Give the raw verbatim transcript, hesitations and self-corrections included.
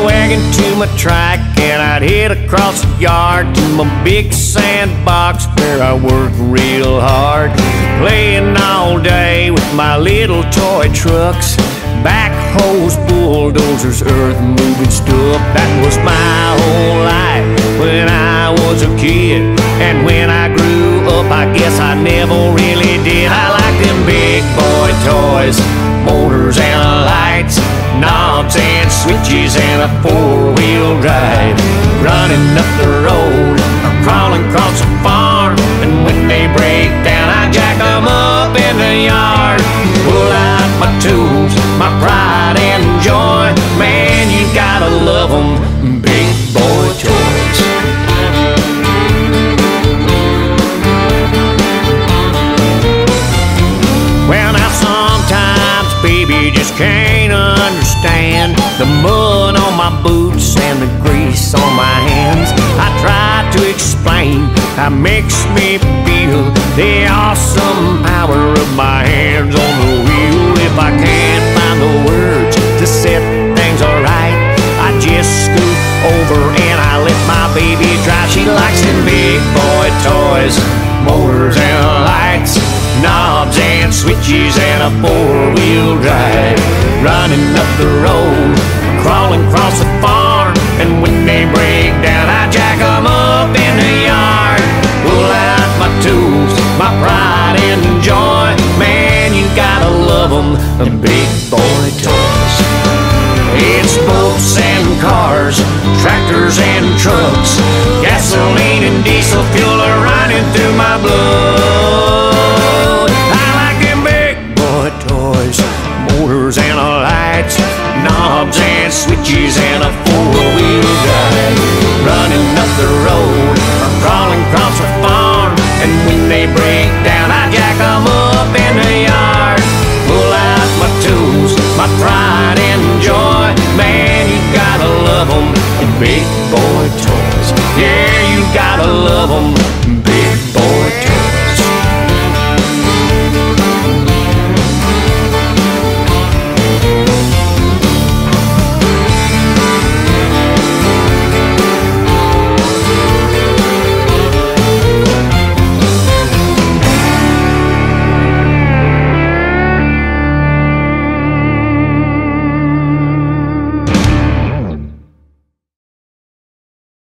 my wagon to my track, and I'd head across the yard to my big sandbox where I worked real hard, playing all day with my little toy trucks, backhoes, bulldozers, earth-moving stuff. That was my whole life when I was a kid, and when I grew up I guess I never really did. I liked them big boy toys, motors and lights, knobs and switches and a four-wheel drive, running up the road, crawling across the farm, and when they break down I jack them up in the yard, pull out my tools, my pride and joy. Man, you gotta love them, big boy toys. Well, now sometimes, baby, just can't understand the mud on my boots and the grease on my hands. I try to explain how it makes me feel, the awesome power of my hands on the wheel. If I can't find the words to set things alright, I just scoop over and I let my baby drive. She likes them big boy toys, motors and lights, knobs and switches and a four-wheel drive, running up the road, crawling across the farm, and when they break down I jack them up in the yard, pull out my tools, my pride and joy. Man, you gotta love them, the big boy toys. It's boats and cars, tractors and trucks, gasoline and diesel fuel are running through my blood. I like them big boy toys, motors and lights, knobs and switches and a four.